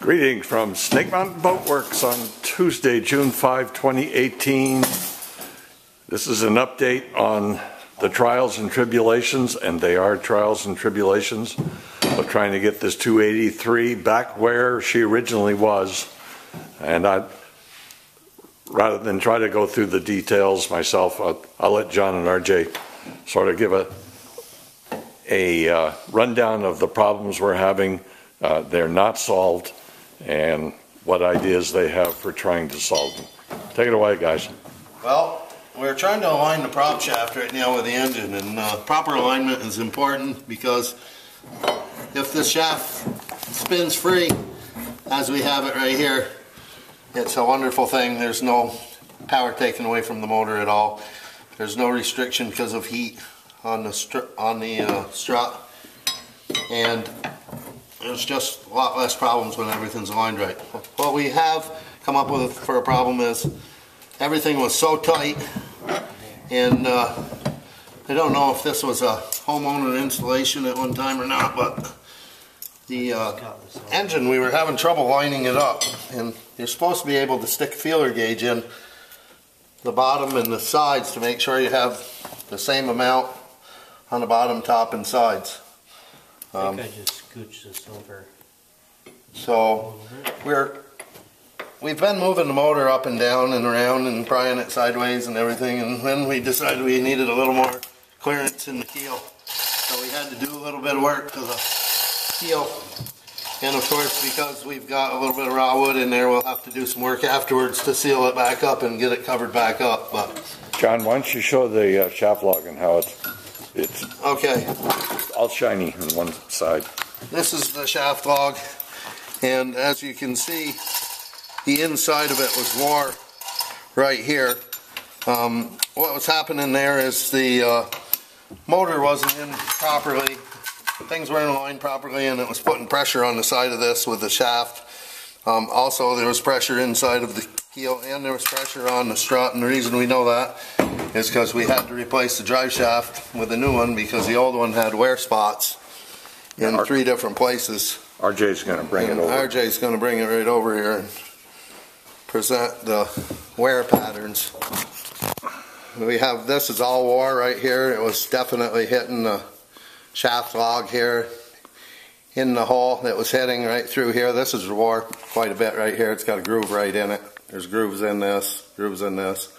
Greetings from Snake Mountain Boat Works on Tuesday, June 5, 2018. This is an update on the trials and tribulations, and they are trials and tribulations, of trying to get this 283 back where she originally was. And rather than try to go through the details myself, I'll let John and RJ sort of give a rundown of the problems we're having. They're not solved, and what ideas they have for trying to solve them. Take it away, guys. Well, we're trying to align the prop shaft right now with the engine, and proper alignment is important, because if the shaft spins free as we have it right here, it's a wonderful thing. There's no power taken away from the motor at all. There's no restriction because of heat on the strut, and there's just a lot less problems when everything's aligned right. What we have come up with for a problem is everything was so tight, and I don't know if this was a homeowner installation at one time or not, but the engine, we were having trouble lining it up, and you're supposed to be able to stick feeler gauge in the bottom and the sides to make sure you have the same amount on the bottom, top, and sides. I think I just scooched this over. So we've been moving the motor up and down and around and prying it sideways and everything, and then we decided we needed a little more clearance in the keel. So we had to do a little bit of work to the keel. And of course, because we've got a little bit of raw wood in there, we'll have to do some work afterwards to seal it back up and get it covered back up. But John, why don't you show the shaft log and how it's okay. All shiny on one side. This is the shaft log, and as you can see, the inside of it was wore right here. What was happening there is the motor wasn't in properly, things weren't aligned properly, and it was putting pressure on the side of this with the shaft. Also, there was pressure inside of the keel, and there was pressure on the strut, and the reason we know that is because we had to replace the drive shaft with a new one because the old one had wear spots in three different places. RJ's going to bring it over. RJ's going to bring it right over here and present the wear patterns. We have, this is all wore right here. It was definitely hitting the shaft log here in the hole. It was hitting right through here. This is wore quite a bit right here. It's got a groove right in it. There's grooves in this, grooves in this.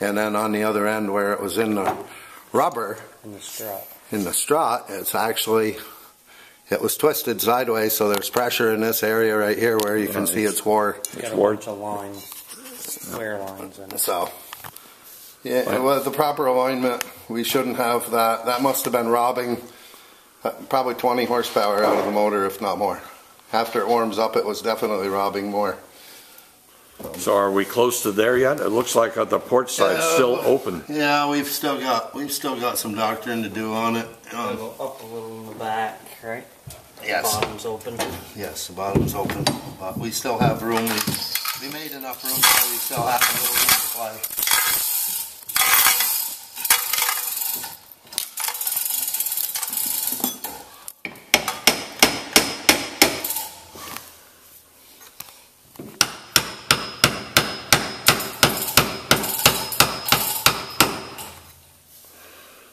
And then on the other end where it was in the rubber, in the strut, it's actually, it was twisted sideways, so there's pressure in this area right here where you can see it's wore. It's wore to wear lines in it. So, yeah, with the proper alignment, we shouldn't have that. That must have been robbing probably 20 horsepower out of the motor, if not more. After it warms up, it was definitely robbing more. So are we close to there yet? It looks like the port side's still open. Yeah, we've still got some doctoring to do on it. Go up a little in the back, right? Yes. The bottom's open. Yes, the bottom's open, but we still have room. We made enough room, so we still have a little room to play.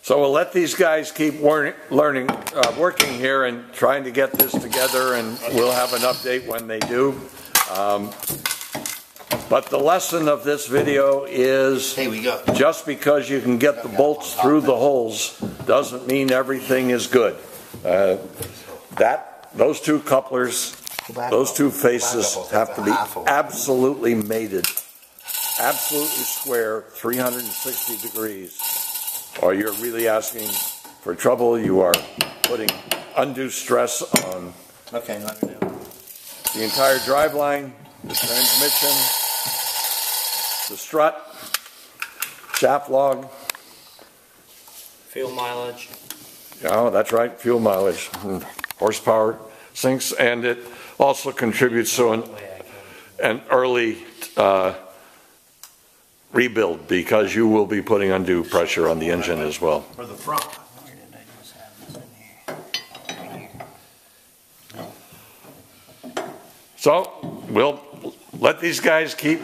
So we'll let these guys keep working here and trying to get this together, and we'll have an update when they do. But the lesson of this video is just because you can get the bolts through the holes doesn't mean everything is good. Those two couplers, those two faces have to be absolutely mated, absolutely square, 360 degrees. Or you're really asking for trouble. You are putting undue stress on the entire drive line, the transmission, the strut, shaft log, fuel mileage. Oh, that's right, fuel mileage, horsepower sinks, and it also contributes to an early rebuild, because you will be putting undue pressure on the engine as well. Or the front. Where did I just have this in here? Right here. So we'll let these guys keep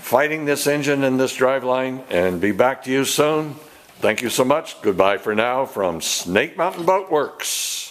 fighting this engine and this driveline and be back to you soon. Thank you so much. Goodbye for now from Snake Mountain Boat Works.